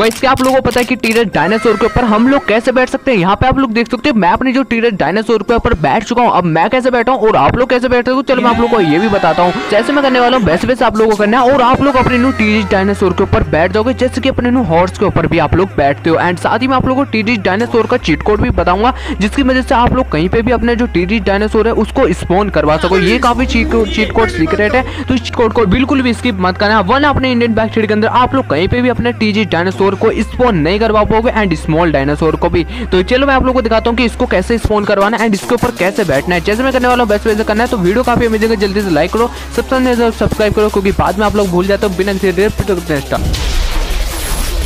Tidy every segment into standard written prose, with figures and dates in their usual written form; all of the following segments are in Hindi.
वैसे आप लोगों को पता है कि टी-रेक्स डायनासोर के ऊपर हम लोग कैसे बैठ सकते हैं। यहाँ पे आप लोग देख सकते हो मैं अपने जो टी-रेक्स डायनासोर के ऊपर बैठ चुका हूँ। अब मैं कैसे बैठा हूँ और आप लोग कैसे बैठते हो चलो मैं आप लोग को ये भी बताता हूँ। जैसे मैं करने वाला हूँ वैसे वैसे आप लोगों को करना है और आप लोग अपने न्यू टी-रेक्स डायनासोर के ऊपर बैठ जाओगे, जैसे कि अपने न्यू हॉर्स के ऊपर भी आप लोग बैठते हो। एंड साथ ही मैं आप लोगों को टी-रेक्स डायनासोर का चीट कोड भी बताऊंगा, जिसकी वजह से आप लोग कहीं पे भी अपने जो टी-रेक्स डायनासोर है उसको स्पॉन करवा सको। ये काफी चीट कोड सीक्रेट है, तो इस चीट कोड को बिल्कुल भी स्किप मत करना वरना अपने इंडियन बाइक के अंदर आप लोग कहीं पे भी अपने टी-रेक्स डायनासोर को स्पॉन नहीं करवा पाओगे एंड स्मॉल डायनासोर को भी। तो चलो मैं आप लोगों को दिखाता हूँ कि इसको कैसे स्पॉन करवाना है एंड इसके ऊपर कैसे बैठना है। जैसे मैं करने वाला हूँ वैसे वैसे करना है। तो वीडियो काफी अमेजिंग है, जल्दी से लाइक करो, सब्सक्राइब करो, क्योंकि बाद में आप लोग भूल जाते हो बिना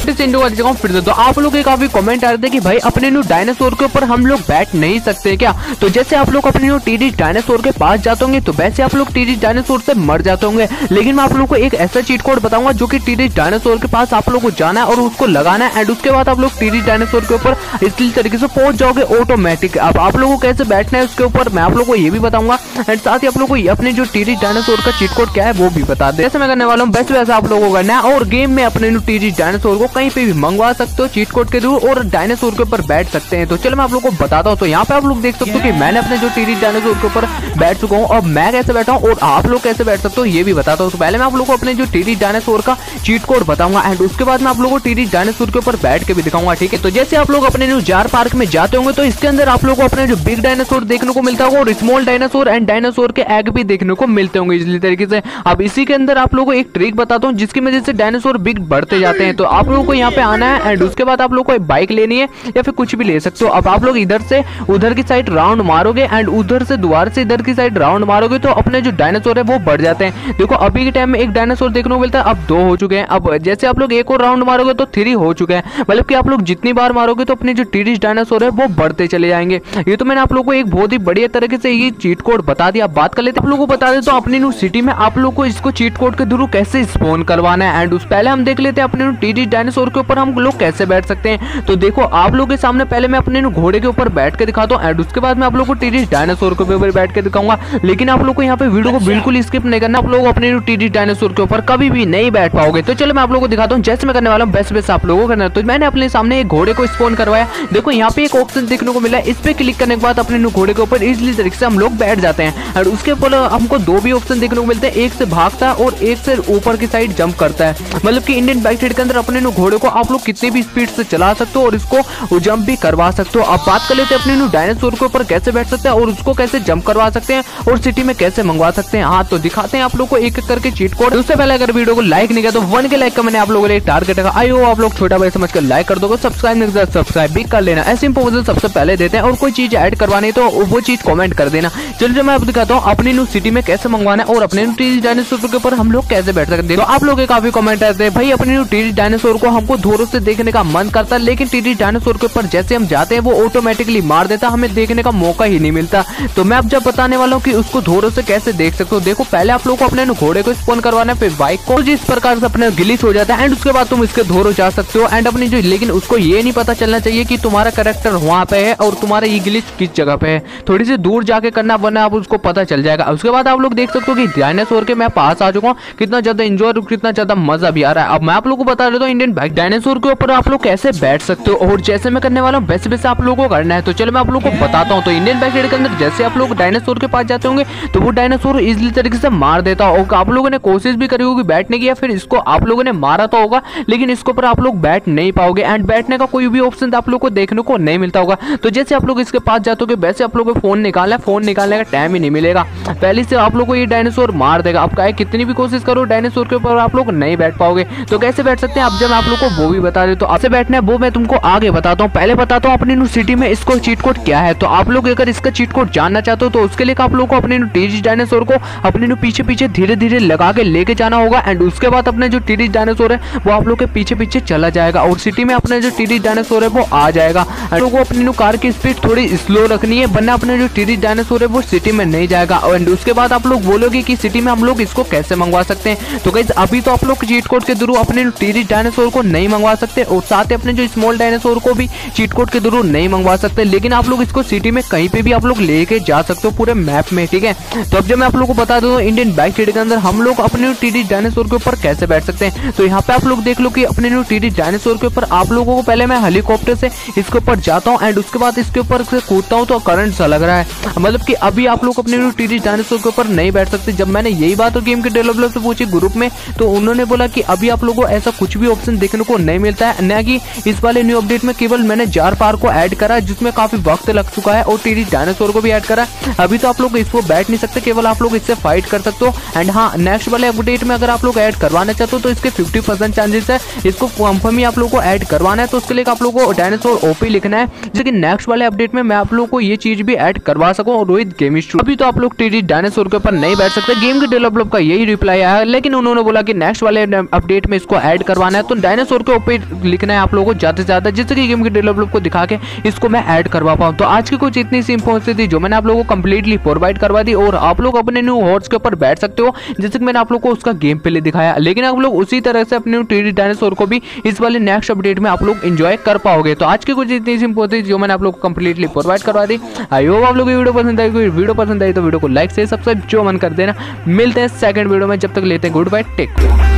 फिर। तो आप लोग काफी कमेंट आ रहे थे कि भाई अपने न्यू डायनासोर के ऊपर हम लोग बैठ नहीं सकते क्या। तो जैसे आप लोग अपने न्यू टी-रेक्स डायनासोर के पास जाते होंगे तो वैसे आप लोग टी-रेक्स डायनासोर से मर जाते होंगे, लेकिन मैं आप लोग को एक ऐसा चीट कोड बताऊंगा जो कि टी-रेक्स डायनासोर के पास आप लोग को जाना है और उसको लगाना है एंड उसके बाद आप लोग टी-रेक्स डायनासोर के ऊपर इसी तरीके से पहुंच जाओगे ऑटोमेटिक। अब आप लोगों को कैसे बैठना है उसके ऊपर मैं आप लोग को ये भी बताऊंगा एंड साथ ही आप लोग को अपने जो टी-रेक्स डायनासोर का चीट कोड क्या है वो भी बता दें। जैसे मैं करने वाला हूँ वैसे वैसे आप लोगों को करना है और गेम में अपने न्यू टी-रेक्स डायनासोर को कहीं पे भी मंगवा सकते हो चीट कोड के थ्रू और डायनासोर के ऊपर बैठ सकते हैं। तो चलो मैं आप लोगों को बताता हूँ। तो यहाँ पे आप लोग देख सकते हो कि मैंने अपने जो टी-रेक्स डायनासोर के ऊपर बैठ चुका हूँ। अब मैं कैसे बैठा हूँ और आप लोग कैसे बैठ सकते हो ये भी बताता हूँ। तो पहले मैं आप लोगों को अपने जो टी-रेक्स डायनासोर का चीट कोड बताऊंगा एंड उसके बाद मैं आप लोगों को टी-रेक्स डायनासोर के ऊपर बैठ के भी दिखाऊंगा, ठीक है। तो जैसे आप लोग अपने जार पार्क में जाते होंगे तो इसके अंदर आप लोग को अपने जो बिग डायनासोर देखने को मिलता होगा और स्मॉल डायनासोर एंड डायनासोर के एग भी देखने को मिलते होंगे इसी तरीके से। अब इसी के अंदर आप लोग को एक ट्रिक बताता हूँ जिसकी वजह से डायनासोर बिग बढ़ते जाते हैं। तो आप लोग को यहाँ पे आना है एंड उसके बाद आप लोग को बाइक लेनी है या फिर कुछ भी ले सकते हो। अब आप लोग इधर से उधर की साइड राउंड मारोगे एंड उधर से दोबारा से इधर की साइड राउंड मारोगे तो अपने जो डायनासोर है वो बढ़ जाते हैं। देखो अभी के टाइम में एक डायनासोर देखने को मिलता है, अब दो हो चुके हैं। अब जैसे आप लोग एक और राउंड मारोगे तो थ्री हो चुके हैं, मतलब कि आप लोग जितनी बार मारोगे तो अपने जो टी-रेक्स डायनासोर है वो बढ़ते चले जाएंगे। ये तो मैंने आप लोग को एक बहुत ही बढ़िया तरीके से ये चीट कोड बता दिया। अब बात कर लेते हैं आप लोगों को बता देता हूँ अपनी न्यू सिटी में आप लोग को इसको चीट कोड के थ्रू कैसे स्पॉन करवाना है। एंड उस पहले हम देख लेते हैं अपने टी-रेक्स डायनासोर के ऊपर हम लोग कैसे बैठ सकते हैं। तो देखो आप लोगों के सामने पहले मैं अपने घोड़े के ऊपर बैठ के दिखाता हूँ एंड उसके बाद मैं आप लोगों को टी-रेक्स डायनासोर के ऊपर बैठ के दिखाऊंगा। लेकिन आप लोग को यहाँ पे वीडियो को बिल्कुल स्किप नहीं करना, आप लोग अपने टी-रेक्स डायनासोर के ऊपर कभी भी नहीं बैठ पाओगे। तो चलो मैं आप लोग को दिखाता हूँ जैसे मैं करने वाला हूँ वैसे वैसे आप लोगों को करना है। तो मैंने अपने सामने एक घोड़े को स्पॉन करवाया, देखो यहाँ पे एक ऑप्शन देखने को मिला, इस पे क्लिक करने के बाद अपने घोड़े के ऊपर इजीली तरीके से हम लोग बैठ जाते हैं। और उसके ऊपर हमको दो भी ऑप्शन देखने को मिलते हैं, एक से भागता है और एक से ऊपर की साइड जंप करता है। मतलब कि इंडियन बाइक राइड के अंदर अपने घोड़े को आप लोग कितनी भी स्पीड से चला सकते हो और इसको जंप भी करवा सकते हो। अब बात कर लेते हैं अपने न्यू डायनासोर के ऊपर कैसे बैठ सकते हैं और उसको कैसे जंप करवा सकते हैं और सिटी में कैसे मंगवा सकते हैं। हाँ तो दिखाते हैं आप लोग को एक एक करके चीट कोड। उससे पहले अगर वीडियो को लाइक नहीं किया तो 1 के लाइक का मैंने आप लोगों के लिए टारगेट रखा, आई होप आप लोग छोटा भाई समझ कर लाइक कर दोगे, सब्सक्राइब नहीं किया सब्सक्राइब भी कर लेना। ऐसे इंपोर्टेंट सबसे पहले देते हैं और कोई चीज ऐड करवानी तो वो चीज कॉमेंट कर देना। चलिए मैं आपको दिखाता हूँ अपनी न्यू सिटी में कैसे मंगवाना है और अपने टी-रेक्स डायनासोर के ऊपर हम लोग कैसे बैठ सकते हैं। तो आप लोग काफी कमेंट आते हैं भाई अपने न्यू टी-रेक्स डायनासोर को हमको दूर से देखने का मन करता है, लेकिन टी-रेक्स डायनासोर के ऊपर जैसे हम जाते हैं वो ऑटोमेटिकली मार देता, हमें देखने का मौका ही नहीं मिलता। तो मैं अब जब बताने वाला हूँ कि उसको दूर से कैसे देख सकते हो। देखो पहले आप लोग को अपने घोड़े को स्पॉन करवाना है, फिर बाइक को जिस प्रकार से अपने गिलीच हो जाता है एंड उसके बाद तुम इसके दूर जा सकते हो एंड अपनी जो, लेकिन उसको ये नहीं पता चलना चाहिए कि तुम्हारा कैरेक्टर वहाँ पे है और तुम्हारा ये गिलीच किस जगह पे है, थोड़ी सी दूर जाके करना वरना आप उसको पता चल जाएगा। उसके बाद आप लोग देख सकते हो कि डायनासोर के मैं पास आ चुका हूँ, कितना ज्यादा एंजॉय और कितना ज्यादा मजा भी आ रहा है। अब मैं आप लोग को बता देता हूँ इंडियन बाइक डायनासोर के ऊपर आप लोग कैसे बैठ सकते हो और जैसे मैं करने वाला हूँ वैसे वैसे आप लोगों को करना है। तो चलो मैं आप लोगों को बताता हूँ। तो इंडियन बाइक राइड के अंदर जैसे आप लोग डायनासोर के पास जाते होंगे तो वो डायनासोर इजिली तरीके से मार देता हो। आप लोगों ने कोशिश भी करी होगी बैठने की या फिर इसको आप लोगों ने मारा तो होगा, लेकिन इसके ऊपर आप लोग बैठ नहीं पाओगे एंड बैठने का कोई भी ऑप्शन आप लोग को देखने को नहीं मिलता होगा। तो जैसे आप लोग इसके पास जाते हो वैसे आप लोगों को फोन निकालना है, फोन निकालने का टाइम ही नहीं मिलेगा, पहले से आप लोग को ये डायनासोर मार देगा। आप चाहे कितनी भी कोशिश करो डायनासोर के ऊपर आप लोग नहीं बैठ पाओगे। तो कैसे बैठ सकते हैं अब जब आप लोग को वो भी बता दे। तो आपसे बैठना है वो मैं तुमको आगे बताता हूँ, पहले बताता हूँ अपनी न्यू सिटी में इसको चीट कोड क्या है। तो आप लोग अगर इसका चीट कोड जानना चाहते हो तो उसके लिए आप लोग को अपने टी-रेक्स डायनासोर को अपने पीछे पीछे धीरे धीरे लगा के लेके जाना होगा एंड उसके बाद अपने जो टी-रेक्स डायनासोर है वो आप लोग के पीछे पीछे चला जाएगा और सिटी में अपने जो टी-रेक्स डायनासोर है वो आ जाएगा। लोगों को अपनी कार की स्पीड थोड़ी स्लो रखनी है वरना अपने जो टी-रेक्स डायनासोर है वो सिटी में नहीं जाएगा। एंड उसके बाद आप लोग बोलोगे कि सिटी में हम लोग इसको कैसे मंगवा सकते हैं। तो गाइस अभी तो आप लोग चीट कोड के थ्रू अपने टी-रेक्स डायनासोर को नहीं मंगवा सकते और साथ ही अपने जो स्मॉल डायनासोर को भी चीट कोड के थ्रू नहीं मंगवा सकते, लेकिन आप लोग इसको सिटी में कहीं पे भी आप लोग लेके जा सकते हो पूरे मैप में, ठीक है। तो अब जब मैं आप लोग को बता दूं इंडियन बाइक ट्रेड के अंदर हम लोग अपने टीडी डायनासोर के ऊपर कैसे बैठ सकते हैं, तो यहाँ पे आप लोग देख लो कि अपने टीडी डायनासोर के ऊपर आप लोगों को पहले मैं हेलीकॉप्टर से इसके ऊपर जाता हूँ एंड उसके बाद इसके ऊपर से कूदता हूँ तो करंट सा लग रहा है, मतलब कि अभी आप लोग अपने टीडी डायनासोर के ऊपर नहीं बैठ सकते। जब मैंने यही बात गेम के डेवलपर से पूछी ग्रुप में तो उन्होंने बोला कि अभी आप लोगों को ऐसा कुछ भी ऑप्शन देखने को नहीं मिलता है, ना कि इस वाले न्यू अपडेट में केवल मैंने जार पार्क को ऐड करा जिसमें काफी वक्त लग चुका है और टीडी डायनासोर को भी ऐड करा, अभी तो आप लोग इसको बैठ नहीं सकते, केवल आप लोग इससे फाइट कर सकते हो। एंड हाँ, नेक्स्ट वाले अपडेट में अगर आप लोग ऐड करवाना चाहते हो तो इसके 50% चांसेस है, इसको कंफर्म ही आप लोग को ऐड करवाना है, तो उसके लिए आप लोग को डायनासोर ओपी लिखना है, लेकिन नेक्स्ट वाले अपडेट में मैं आप लोग को ये चीज भी ऐड करवा सकूं। और रोहित गेमिंग स्टूडियो, अभी तो आप लोग टीडी डायनासोर के ऊपर नहीं बैठ सकते, गेम के डेवलपर का यही रिप्लाई आया, लेकिन उन्होंने बोला कि नेक्स्ट वाले अपडेट में इसको ऐड करवाना है, तो डायनासोर के ऊपर लिखना है आप लोगों को ज्यादा से ज्यादा, जिससे कि गेम के डेवलपर को दिखा के इसको मैं ऐड करवा पाऊँ। तो आज की कुछ इतनी सी इन्फॉर्मेशन थी जो मैंने आप लोगों को कंप्लीटली प्रोवाइड करवा दी और आप लोग अपने न्यू हॉर्स के ऊपर बैठ सकते हो, जैसे कि मैंने आप लोग को उसका गेम प्ले दिखाया, लेकिन आप लोग उसी तरह से अपने टीडी डायनासोर को भी इस वाले नेक्स्ट अपडेट में आप लोग इंजॉय कर पाओगे। तो आज की कुछ इतनी सी इन्फॉर्मेशन जो मैंने आप लोग को कंप्लीटली प्रोवाइड करवा दी, आई होप आप लोग वीडियो पसंद आई। वीडियो पसंद आई तो वीडियो को लाइक से सब्सक्राइब जो मन कर देना, मिलते हैं सेकंड वीडियो में, जब तक लेते हैं गुड बाय, टेक केयर।